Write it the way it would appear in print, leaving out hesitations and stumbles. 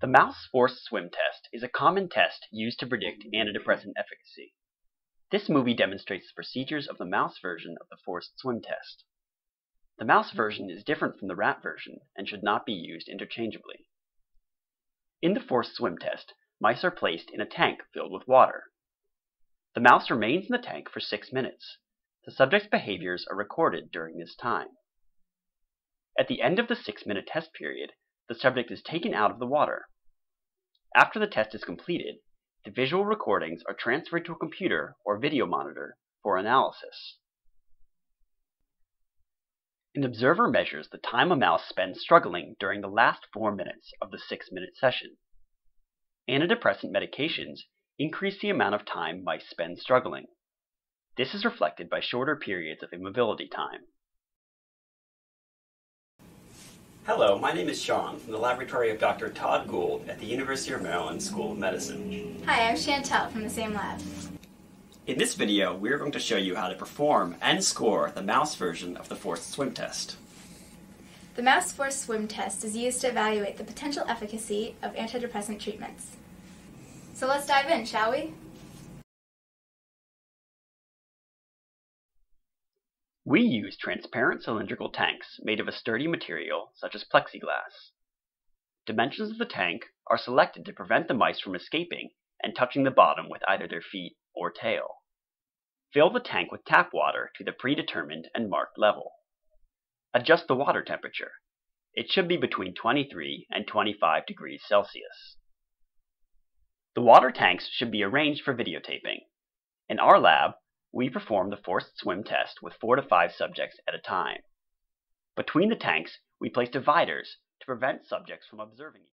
The mouse forced swim test is a common test used to predict antidepressant efficacy. This movie demonstrates the procedures of the mouse version of the forced swim test. The mouse version is different from the rat version and should not be used interchangeably. In the forced swim test, mice are placed in a tank filled with water. The mouse remains in the tank for 6 minutes. The subject's behaviors are recorded during this time. At the end of the 6-minute test period, the subject is taken out of the water. After the test is completed, the visual recordings are transferred to a computer or video monitor for analysis. An observer measures the time a mouse spends struggling during the last 4 minutes of the 6-minute session. Antidepressant medications increase the amount of time mice spend struggling. This is reflected by shorter periods of immobility time. Hello, my name is Sean from the laboratory of Dr. Todd Gould at the University of Maryland School of Medicine. Hi, I'm Chantelle from the same lab. In this video, we are going to show you how to perform and score the mouse version of the forced swim test. The mouse forced swim test is used to evaluate the potential efficacy of antidepressant treatments. So let's dive in, shall we? We use transparent cylindrical tanks made of a sturdy material such as plexiglass. Dimensions of the tank are selected to prevent the mice from escaping and touching the bottom with either their feet or tail. Fill the tank with tap water to the predetermined and marked level. Adjust the water temperature. It should be between 23 and 25 degrees Celsius. The water tanks should be arranged for videotaping. In our lab, we perform the forced swim test with 4 to 5 subjects at a time. Between the tanks, we place dividers to prevent subjects from observing each other.